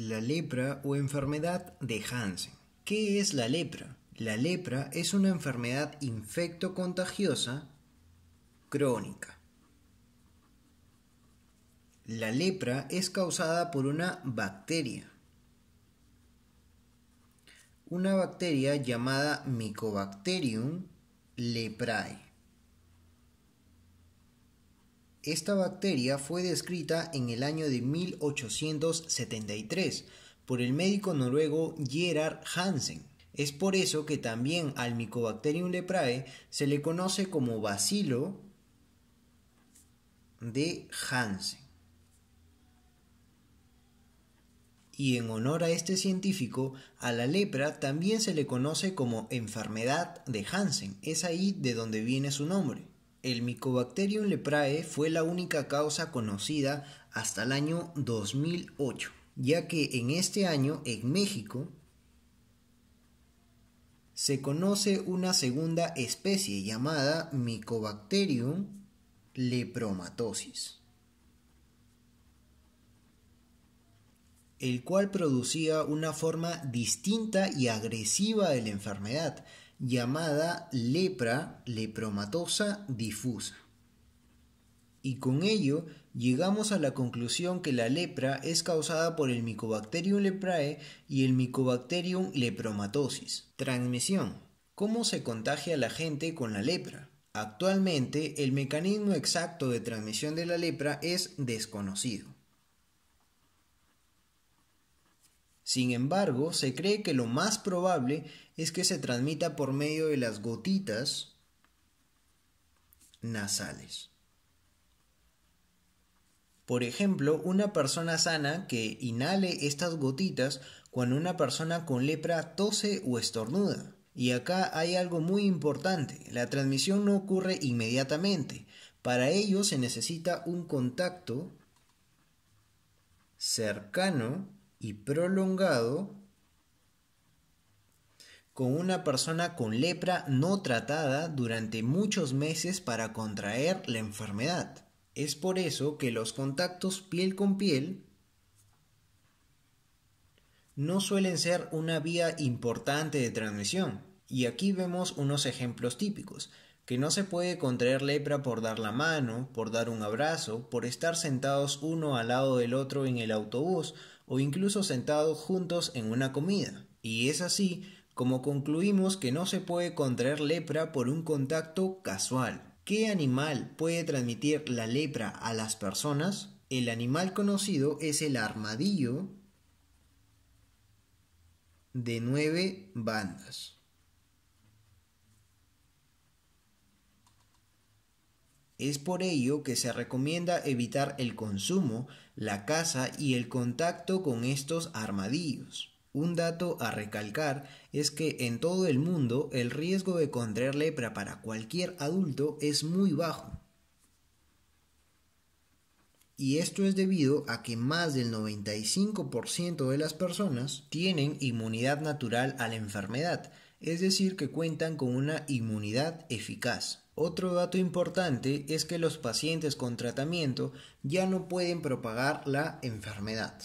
La lepra o enfermedad de Hansen. ¿Qué es la lepra? La lepra es una enfermedad infectocontagiosa crónica. La lepra es causada por una bacteria. Una bacteria llamada Mycobacterium leprae. Esta bacteria fue descrita en el año de 1873 por el médico noruego Gerhard Hansen. Es por eso que también al Mycobacterium leprae se le conoce como bacilo de Hansen. Y en honor a este científico, a la lepra también se le conoce como enfermedad de Hansen. Es ahí de donde viene su nombre. El Mycobacterium leprae fue la única causa conocida hasta el año 2008, ya que en este año en México se conoce una segunda especie llamada Mycobacterium lepromatosis, el cual producía una forma distinta y agresiva de la enfermedad, llamada lepra lepromatosa difusa. Y con ello llegamos a la conclusión que la lepra es causada por el Mycobacterium leprae y el Mycobacterium lepromatosis. Transmisión. ¿Cómo se contagia la gente con la lepra? Actualmente el mecanismo exacto de transmisión de la lepra es desconocido. Sin embargo, se cree que lo más probable es que se transmita por medio de las gotitas nasales. Por ejemplo, una persona sana que inhale estas gotitas cuando una persona con lepra tose o estornuda. Y acá hay algo muy importante: la transmisión no ocurre inmediatamente. Para ello se necesita un contacto cercano y prolongado con una persona con lepra no tratada durante muchos meses para contraer la enfermedad. Es por eso que los contactos piel con piel no suelen ser una vía importante de transmisión. Y aquí vemos unos ejemplos típicos: que no se puede contraer lepra por dar la mano, por dar un abrazo, por estar sentados uno al lado del otro en el autobús o incluso sentados juntos en una comida. Y es así como concluimos que no se puede contraer lepra por un contacto casual. ¿Qué animal puede transmitir la lepra a las personas? El animal conocido es el armadillo de 9 bandas. Es por ello que se recomienda evitar el consumo, la caza y el contacto con estos armadillos. Un dato a recalcar es que en todo el mundo el riesgo de contraer lepra para cualquier adulto es muy bajo. Y esto es debido a que más del 95% de las personas tienen inmunidad natural a la enfermedad, es decir, que cuentan con una inmunidad eficaz. Otro dato importante es que los pacientes con tratamiento ya no pueden propagar la enfermedad.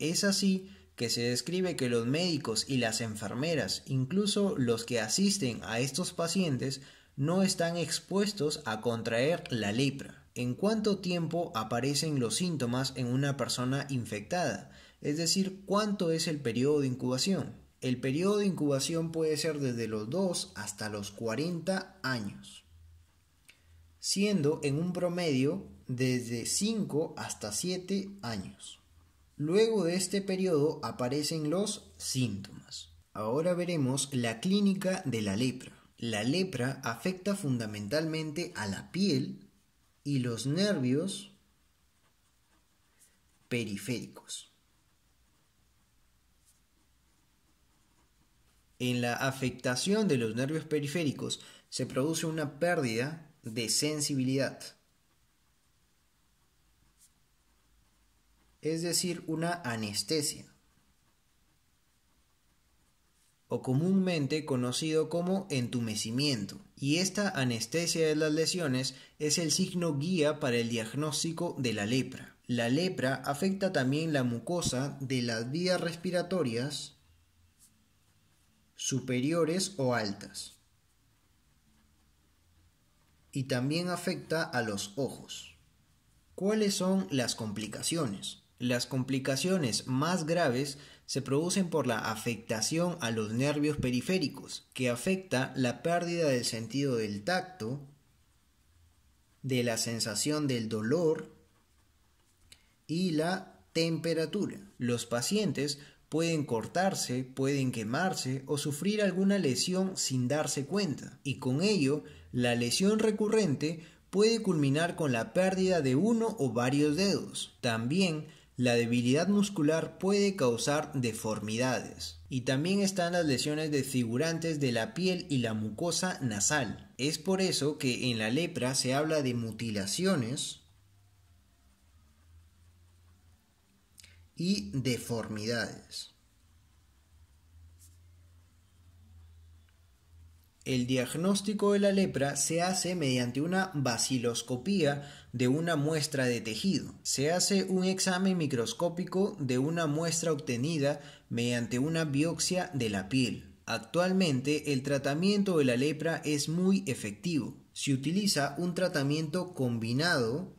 Es así que se describe que los médicos y las enfermeras, incluso los que asisten a estos pacientes, no están expuestos a contraer la lepra. ¿En cuánto tiempo aparecen los síntomas en una persona infectada? Es decir, ¿cuánto es el periodo de incubación? El periodo de incubación puede ser desde los 2 hasta los 40 años, siendo en un promedio desde 5 hasta 7 años. Luego de este periodo aparecen los síntomas. Ahora veremos la clínica de la lepra. La lepra afecta fundamentalmente a la piel y los nervios periféricos. En la afectación de los nervios periféricos se produce una pérdida de sensibilidad, es decir, una anestesia, o comúnmente conocido como entumecimiento. Y esta anestesia de las lesiones es el signo guía para el diagnóstico de la lepra. La lepra afecta también la mucosa de las vías respiratorias superiores o altas y también afecta a los ojos. ¿Cuáles son las complicaciones? Las complicaciones más graves se producen por la afectación a los nervios periféricos, que afecta la pérdida del sentido del tacto, de la sensación del dolor y la temperatura. Los pacientes pueden cortarse, pueden quemarse o sufrir alguna lesión sin darse cuenta, y con ello la lesión recurrente puede culminar con la pérdida de uno o varios dedos. También la debilidad muscular puede causar deformidades. Y también están las lesiones desfigurantes de la piel y la mucosa nasal. Es por eso que en la lepra se habla de mutilaciones y deformidades. El diagnóstico de la lepra se hace mediante una baciloscopía de una muestra de tejido. Se hace un examen microscópico de una muestra obtenida mediante una biopsia de la piel. Actualmente, el tratamiento de la lepra es muy efectivo. Se utiliza un tratamiento combinado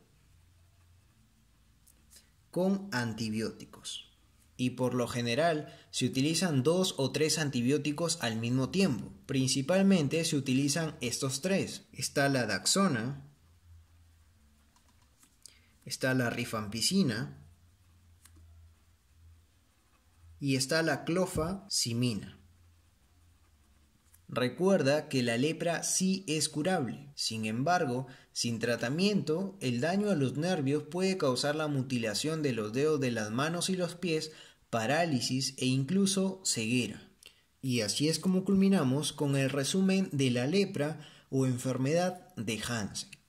con antibióticos. Y por lo general se utilizan 2 o 3 antibióticos al mismo tiempo. Principalmente se utilizan estos 3. Está la daxona, está la rifampicina y está la clofaximina. Recuerda que la lepra sí es curable, sin embargo, sin tratamiento, el daño a los nervios puede causar la mutilación de los dedos de las manos y los pies, parálisis e incluso ceguera. Y así es como culminamos con el resumen de la lepra o enfermedad de Hansen.